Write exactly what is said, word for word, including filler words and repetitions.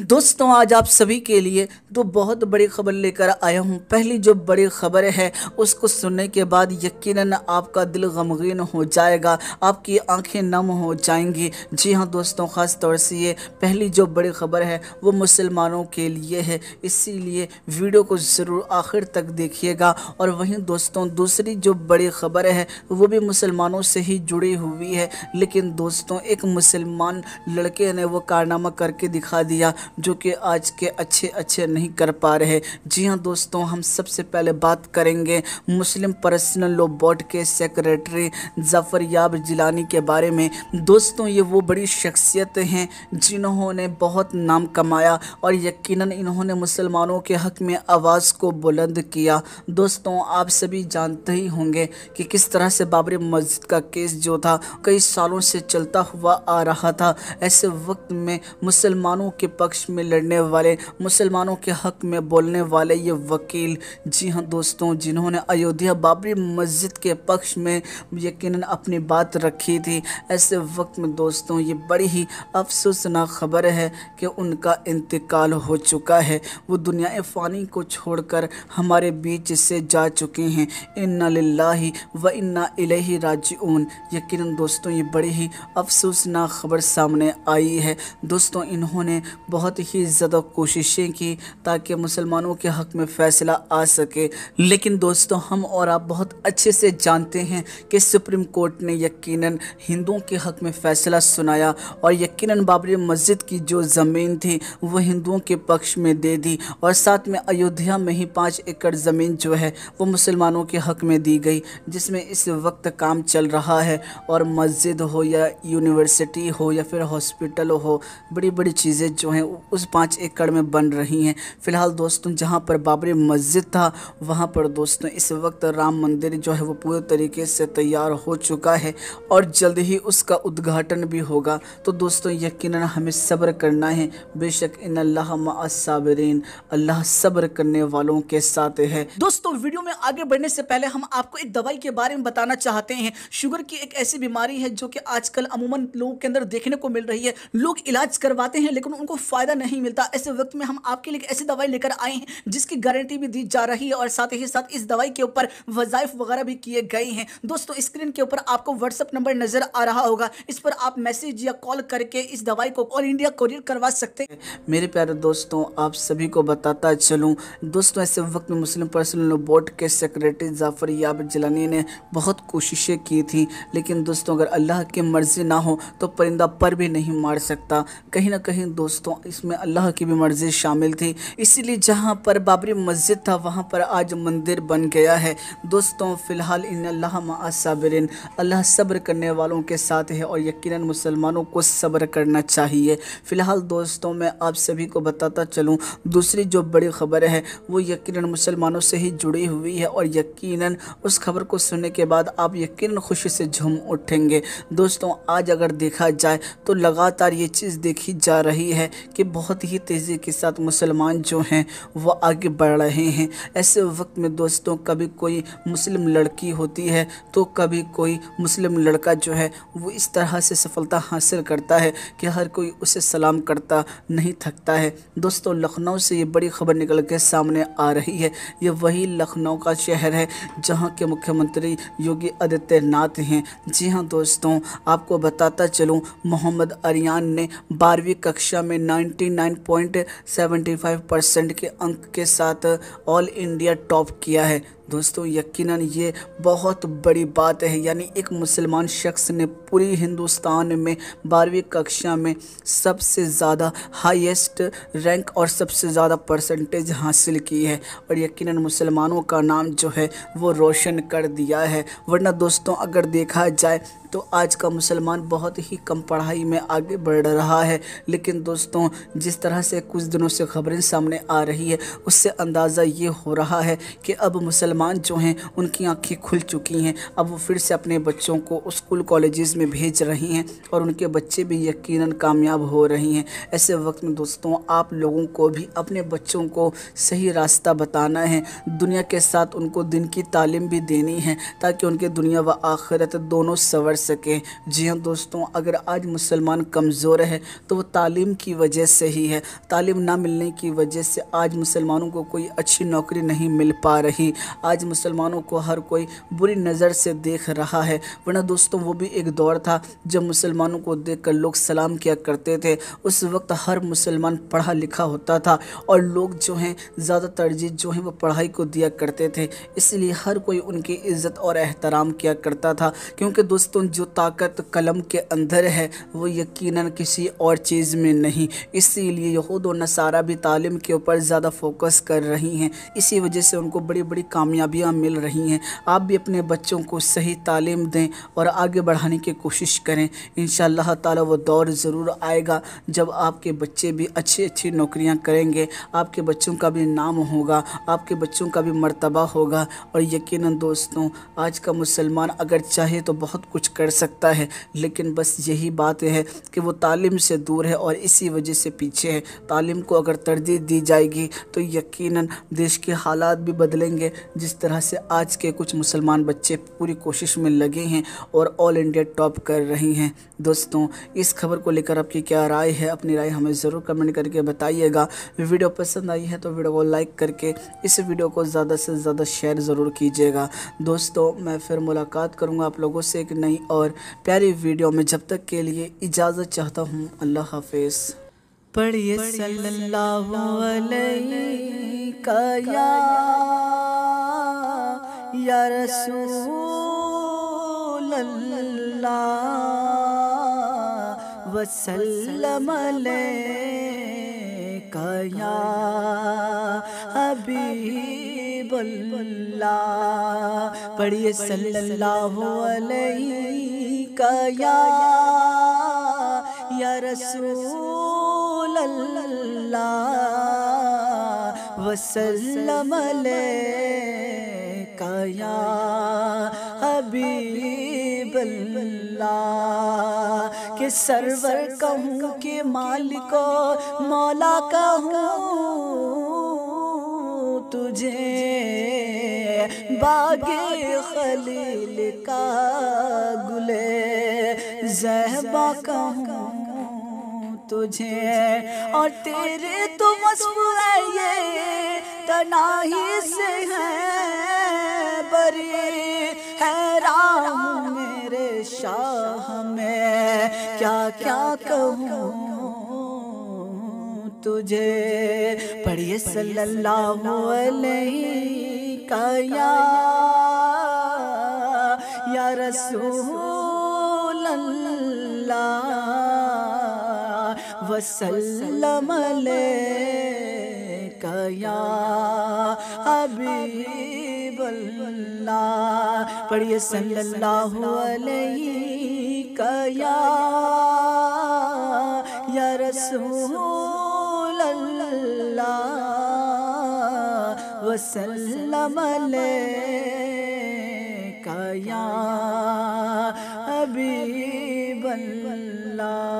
दोस्तों आज आप सभी के लिए दो बहुत बड़ी ख़बर लेकर आया हूं। पहली जो बड़ी ख़बर है उसको सुनने के बाद यकीनन आपका दिल गमगीन हो जाएगा, आपकी आंखें नम हो जाएंगी। जी हां दोस्तों, ख़ास तौर से ये पहली जो बड़ी ख़बर है वो मुसलमानों के लिए है, इसीलिए वीडियो को ज़रूर आखिर तक देखिएगा। और वहीं दोस्तों दूसरी जो बड़ी ख़बर है वो भी मुसलमानों से ही जुड़ी हुई है, लेकिन दोस्तों एक मुसलमान लड़के ने वो कारनामा करके दिखा दिया जो कि आज के अच्छे अच्छे नहीं कर पा रहे। जी हाँ दोस्तों, हम सबसे पहले बात करेंगे मुस्लिम पर्सनल लॉ बोर्ड के सेक्रेटरी ज़फ़रयाब जिलानी के बारे में। दोस्तों ये वो बड़ी शख्सियत हैं जिन्होंने बहुत नाम कमाया और यकीनन इन्होंने मुसलमानों के हक़ में आवाज़ को बुलंद किया। दोस्तों आप सभी जानते ही होंगे कि किस तरह से बाबरी मस्जिद का केस जो था कई सालों से चलता हुआ आ रहा था। ऐसे वक्त में मुसलमानों के पक्ष में लड़ने वाले, मुसलमानों के हक़ में बोलने वाले ये वकील, जी हाँ दोस्तों, जिन्होंने अयोध्या बाबरी मस्जिद के पक्ष में यकीनन अपनी बात रखी थी। ऐसे वक्त में दोस्तों ये बड़ी ही अफसोसनाक खबर है कि उनका इंतकाल हो चुका है। वो दुनिया फ़ानी को छोड़कर हमारे बीच से जा चुके हैं। इन्ना लिल्लाहि व इन्ना इलैहि राजिऊन। यकीनन दोस्तों ये बड़ी ही अफसोसनाक खबर सामने आई है। दोस्तों इन्होंने बहुत ही ज़्यादा कोशिशें की ताकि मुसलमानों के हक़ में फ़ैसला आ सके, लेकिन दोस्तों हम और आप बहुत अच्छे से जानते हैं कि सुप्रीम कोर्ट ने यकीनन हिंदुओं के हक़ में फ़ैसला सुनाया और यकीनन बाबरी मस्जिद की जो ज़मीन थी वो हिंदुओं के पक्ष में दे दी और साथ में अयोध्या में ही पाँच एकड़ ज़मीन जो है वो मुसलमानों के हक़ में दी गई, जिसमें इस वक्त काम चल रहा है। और मस्जिद हो या यूनिवर्सिटी हो या फिर हॉस्पिटल हो, बड़ी बड़ी चीज़ें जो उस पाँच एकड़ में बन रही हैं। फिलहाल दोस्तों जहां पर बाबरी मस्जिद था वहां पर दोस्तों इस वक्त राम मंदिर जो है वो पूरे तरीके से तैयार हो चुका है और जल्द ही उसका उद्घाटन भी होगा। तो दोस्तों यकीनन हमें सब्र करना है, बेशक इन्नल्लाह मअस्साबिरीन, अल्लाह सब्र करने वालों के साथ है। दोस्तों वीडियो में आगे बढ़ने से पहले हम आपको एक दवाई के बारे में बताना चाहते हैं। शुगर की एक ऐसी बीमारी है जो कि आजकल अमूमन लोगों के अंदर देखने को मिल रही है। लोग इलाज करवाते हैं लेकिन उनको फ़ायदा नहीं मिलता। ऐसे वक्त में हम आपके लिए ऐसी दवाई लेकर आए हैं जिसकी गारंटी भी दी जा रही है और साथ ही साथ इस दवाई के ऊपर वज़ाइफ वगैरह भी किए गए हैं। दोस्तों स्क्रीन के ऊपर आपको व्हाट्सअप नंबर नज़र आ रहा होगा, इस पर आप मैसेज या कॉल करके इस दवाई को ऑल इंडिया कोरियर करवा सकते हैं। मेरे प्यारे दोस्तों आप सभी को बताता चलूँ, दोस्तों ऐसे वक्त में मुस्लिम पर्सनल लॉ बोर्ड के सेक्रेटरी ज़फ़रयाब जिलानी ने बहुत कोशिशें की थी, लेकिन दोस्तों अगर अल्लाह की मर्ज़ी ना हो तो परिंदा पर भी नहीं मार सकता। कहीं ना कहीं दोस्तों इसमें अल्लाह की भी मर्ज़ी शामिल थी, इसीलिए जहां पर बाबरी मस्जिद था वहां पर आज मंदिर बन गया है। दोस्तों फ़िलहाल इन्नल्लाह मअस्साबिरीन, अल्लाह सब्र करने वालों के साथ है और यकीनन मुसलमानों को सब्र करना चाहिए। फ़िलहाल दोस्तों मैं आप सभी को बताता चलूं, दूसरी जो बड़ी ख़बर है वो यकीनन मुसलमानों से ही जुड़ी हुई है और यकीनन उस खबर को सुनने के बाद आप यकीनन खुशी से झूम उठेंगे। दोस्तों आज अगर देखा जाए तो लगातार ये चीज़ देखी जा रही है कि बहुत ही तेज़ी के साथ मुसलमान जो हैं वो आगे बढ़ रहे हैं। ऐसे वक्त में दोस्तों कभी कोई मुस्लिम लड़की होती है तो कभी कोई मुस्लिम लड़का जो है वो इस तरह से सफलता हासिल करता है कि हर कोई उसे सलाम करता नहीं थकता है। दोस्तों लखनऊ से ये बड़ी खबर निकल के सामने आ रही है। ये वही लखनऊ का शहर है जहाँ के मुख्यमंत्री योगी आदित्यनाथ हैं। जी हाँ दोस्तों आपको बताता चलूँ, मोहम्मद आर्यन ने बारहवीं कक्षा में निन्यानवे पॉइंट सात पाँच परसेंट के अंक के साथ ऑल इंडिया टॉप किया है। दोस्तों यकीनन ये बहुत बड़ी बात है, यानी एक मुसलमान शख्स ने पूरी हिंदुस्तान में बारहवीं कक्षा में सबसे ज़्यादा हाईएस्ट रैंक और सबसे ज़्यादा परसेंटेज हासिल की है और यकीनन मुसलमानों का नाम जो है वो रोशन कर दिया है। वरना दोस्तों अगर देखा जाए तो आज का मुसलमान बहुत ही कम पढ़ाई में आगे बढ़ रहा है, लेकिन दोस्तों जिस तरह से कुछ दिनों से खबरें सामने आ रही है उससे अंदाज़ा ये हो रहा है कि अब मुसलमान मान जो हैं उनकी आंखें खुल चुकी हैं। अब वो फिर से अपने बच्चों को स्कूल कॉलेजेस में भेज रही हैं और उनके बच्चे भी यकीनन कामयाब हो रही हैं। ऐसे वक्त में दोस्तों आप लोगों को भी अपने बच्चों को सही रास्ता बताना है, दुनिया के साथ उनको दिन की तालीम भी देनी है ताकि उनके दुनिया व आखिरत दोनों संवर सकें। जी हाँ दोस्तों, अगर आज मुसलमान कमज़ोर है तो वो तालीम की वजह से ही है। तालीम ना मिलने की वजह से आज मुसलमानों को कोई अच्छी नौकरी नहीं मिल पा रही। आज मुसलमानों को हर कोई बुरी नज़र से देख रहा है, वरना दोस्तों वो भी एक दौर था जब मुसलमानों को देखकर लोग सलाम किया करते थे। उस वक्त हर मुसलमान पढ़ा लिखा होता था और लोग जो हैं ज़्यादा तरजीह जो है वो पढ़ाई को दिया करते थे, इसलिए हर कोई उनकी इज़्ज़त और एहतराम किया करता था। क्योंकि दोस्तों जो ताकत कलम के अंदर है वो यकीनन किसी और चीज़ में नहीं, इसीलिए यहूद और नसारा भी तालीम के ऊपर ज़्यादा फोकस कर रही हैं। इसी वजह से उनको बड़ी बड़ी कामयाबियाँ मिल रही हैं। आप भी अपने बच्चों को सही तालीम दें और आगे बढ़ाने की कोशिश करें। इंशाअल्लाह ताला वो दौर ज़रूर आएगा जब आपके बच्चे भी अच्छी अच्छी नौकरियां करेंगे, आपके बच्चों का भी नाम होगा, आपके बच्चों का भी मर्तबा होगा। और यकीनन दोस्तों आज का मुसलमान अगर चाहे तो बहुत कुछ कर सकता है, लेकिन बस यही बात है कि वो तालीम से दूर है और इसी वजह से पीछे है। तालीम को अगर तरजीह दी जाएगी तो यकीनन देश के हालात भी बदलेंगे, जिस तरह से आज के कुछ मुसलमान बच्चे पूरी कोशिश में लगे हैं और ऑल इंडिया टॉप कर रही हैं। दोस्तों इस खबर को लेकर आपकी क्या राय है? अपनी राय हमें ज़रूर कमेंट करके बताइएगा। वीडियो पसंद आई है तो वीडियो को लाइक करके इस वीडियो को ज़्यादा से ज़्यादा शेयर ज़रूर कीजिएगा। दोस्तों मैं फिर मुलाकात करूँगा आप लोगों से एक नई और प्यारी वीडियो में। जब तक के लिए इजाज़त चाहता हूँ। अल्लाह हाफिज़। पढ़िए सल्लल्लाहु अलैहि का या या रसूल अल्लाह वसल्लम अलैका या हबीबुल्लाह। पढ़िए सल्लल्लाहु अलैका या या रसूल अल्लाह वसल्लम अलैका या हबीबल्लाह। के सरवर कहूँ के मालिको मौला कहूँ तुझे, बागे खलील का गुले ज़हबा कहूँ तुझे, और तेरे तो मशहूर है ये तनाही से है बरे। हैरान हूँ मेरे शाह में क्या क्या कहूँ तुझे। पढ़िए सल्लल्लाहु अलैहि का या या रसूल अल्लाह वसल्लम अलैका या हबीबल्लाह। पढ़िए सल्लल्लाहु अलैहि का या या रसूल वसल्लम अलैका या हबीबल्लाह।